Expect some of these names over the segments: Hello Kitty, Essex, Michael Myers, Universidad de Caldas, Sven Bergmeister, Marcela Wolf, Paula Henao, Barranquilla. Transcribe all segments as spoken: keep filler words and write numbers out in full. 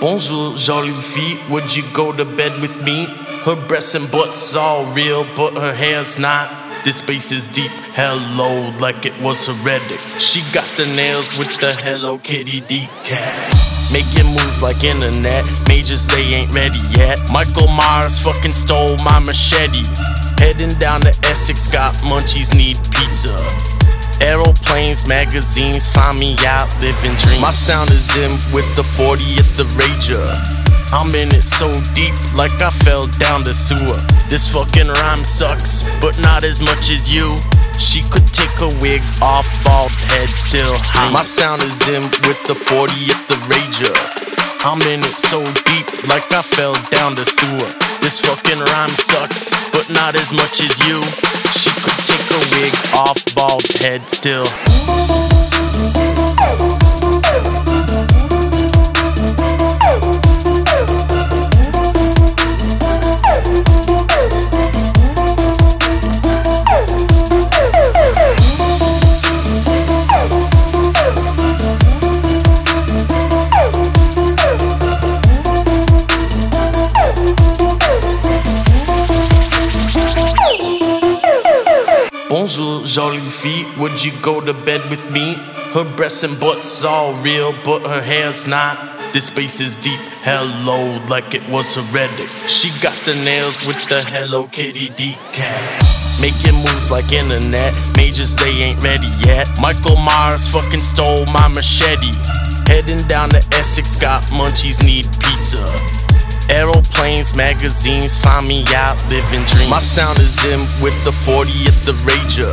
Bonjour, jolie fille, would you go to bed with me? Her breasts and butts all real, but her hair's not. This space is deep, hello, like it was heretic. She got the nails with the Hello Kitty decals. Making moves like internet, majors they ain't ready yet. Michael Myers fucking stole my machete. Heading down to Essex, got munchies, need pizza. Aeroplanes, magazines, find me out living dreams. My sound is in with the fortieth, the Rager. I'm in it so deep, like I fell down the sewer. This fucking rhyme sucks, but not as much as you. She could take her wig off, bald head still high. My sound is in with the fortieth, the Rager. I'm in it so deep, like I fell down the sewer. This fucking rhyme sucks, but not as much as you. She could take her wig off, bald head still. Bonjour, jolie fille, would you go to bed with me? Her breasts and butts all real, but her hair's not. This space is deep, hello, like it was heretic. She got the nails with the Hello Kitty decals. Making moves like internet, majors they ain't ready yet. Michael Myers fucking stole my machete. Heading down to Essex, got munchies, need pizza. Aeroplanes, magazines, find me out living dreams. My sound is in with the fortieth, the Rager.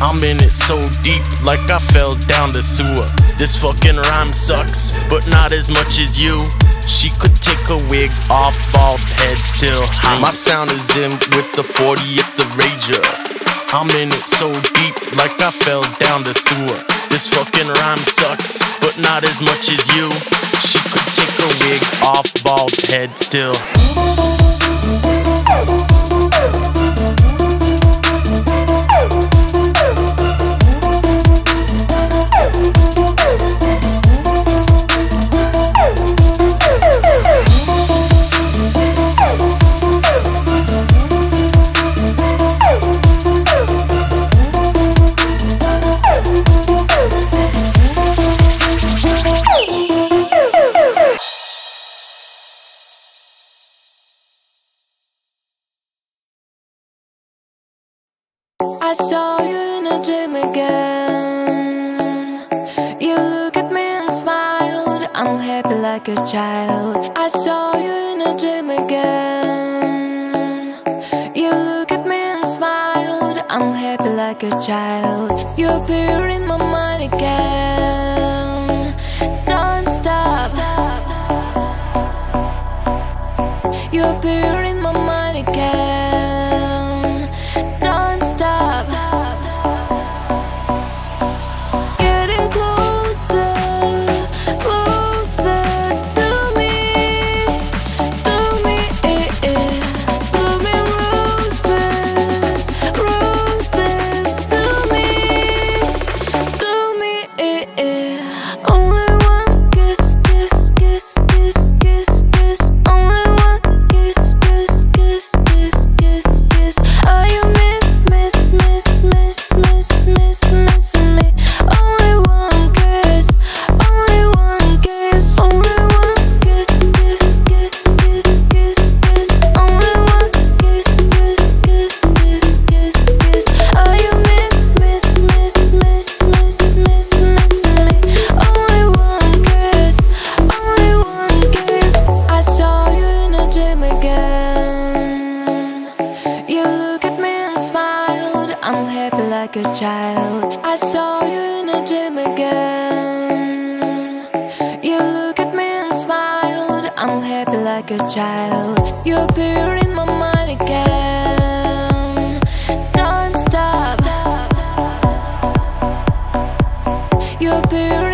I'm in it so deep, like I fell down the sewer. This fucking rhyme sucks, but not as much as you. She could take her wig off, bald head still high. My sound is in with the fortieth, the Rager. I'm in it so deep, like I fell down the sewer. This fucking rhyme sucks, but not as much as you. She could take her wig off, bald head still. I saw you in a dream again. You look at me and smiled. I'm happy like a child. I saw you in a dream again. You look at me and smiled. I'm happy like a child. You appear in my mind again. Time stop. You appear in my mind again. Like a child, I saw you in a dream again. You look at me and smiled. I'm happy like a child. You appear in my mind again. Time stop. You appear.